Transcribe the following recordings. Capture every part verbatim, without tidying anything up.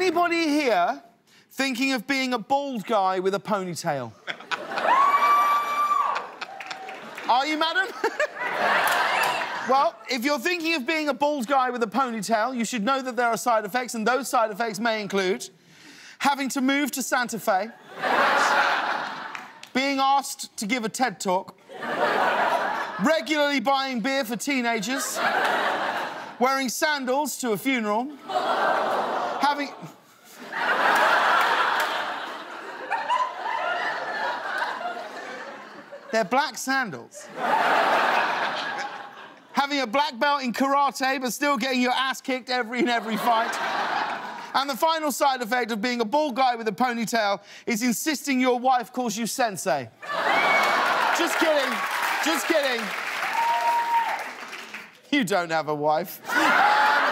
anybody here thinking of being a bald guy with a ponytail? Are you, madam? Well, if you're thinking of being a bald guy with a ponytail, you should know that there are side effects, and those side effects may include having to move to Santa Fe, being asked to give a TED Talk, regularly buying beer for teenagers, wearing sandals to a funeral, having... They're black sandals. Having a black belt in karate, but still getting your ass kicked every in every fight. And the final side effect of being a bald guy with a ponytail is insisting your wife calls you sensei. Just kidding. Just kidding. You don't have a wife. um,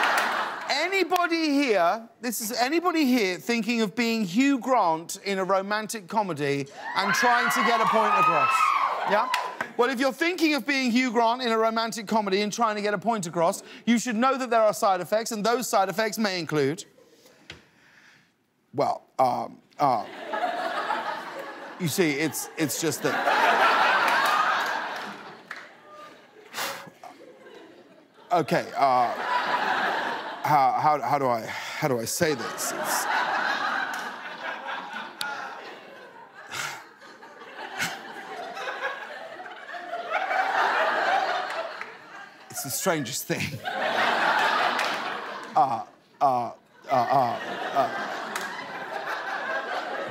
anybody here, this is anybody here thinking of being Hugh Grant in a romantic comedy and trying to get a point across? Yeah? Well, if you're thinking of being Hugh Grant in a romantic comedy and trying to get a point across, you should know that there are side effects, and those side effects may include... Well, um, uh... you see, it's, it's just that... OK, uh... How, how, how do I... how do I say this? It's... It's the strangest thing. Uh, uh, uh, uh, uh.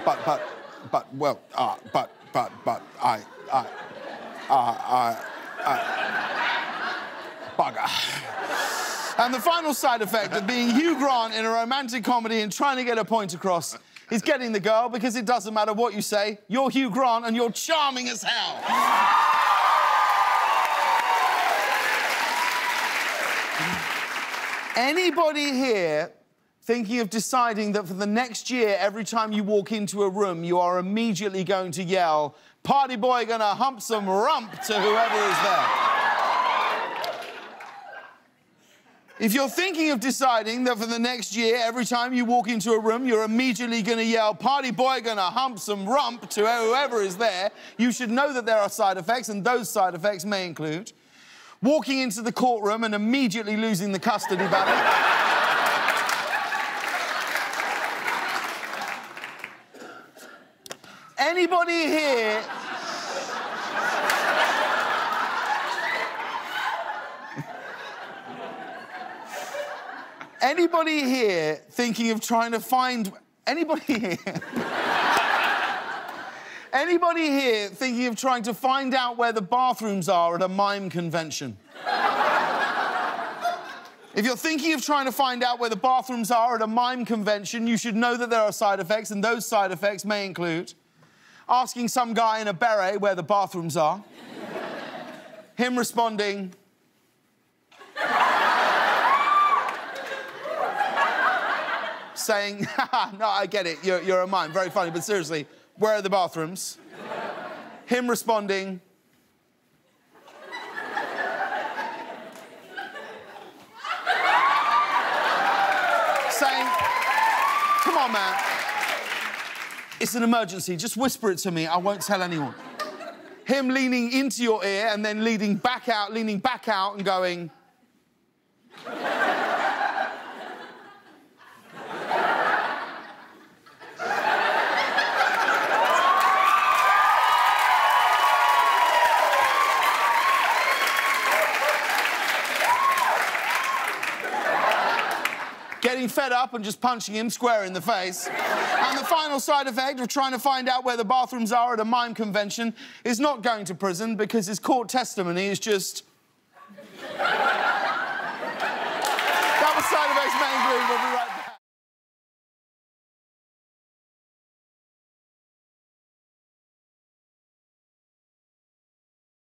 But, but, but, well, uh, but, but, but, I, I, uh, I, I, bugger. And the final side effect of being Hugh Grant in a romantic comedy and trying to get a point across is getting the girl, because it doesn't matter what you say, you're Hugh Grant and you're charming as hell. Anybody here thinking of deciding that for the next year, every time you walk into a room, you are immediately going to yell, "Party boy gonna hump some rump," to whoever is there? If you're thinking of deciding that for the next year, every time you walk into a room, you're immediately gonna yell, "Party boy gonna hump some rump," to whoever is there, you should know that there are side effects, and those side effects may include walking into the courtroom and immediately losing the custody battle. Anybody here... Anybody here thinking of trying to find... Anybody here... Anybody here thinking of trying to find out where the bathrooms are at a mime convention? If you're thinking of trying to find out where the bathrooms are at a mime convention, you should know that there are side effects, and those side effects may include asking some guy in a beret where the bathrooms are, him responding... saying, "Haha, no, I get it, you're, you're a mime, very funny, but seriously, where are the bathrooms?" Him responding... saying, "Come on, man. It's an emergency. Just whisper it to me. I won't tell anyone." Him leaning into your ear and then leaning back out, leaning back out and going... getting fed up and just punching him square in the face. And the final side effect of trying to find out where the bathrooms are at a mime convention is not going to prison, because his court testimony is just... That was side effects main group. We'll be right back.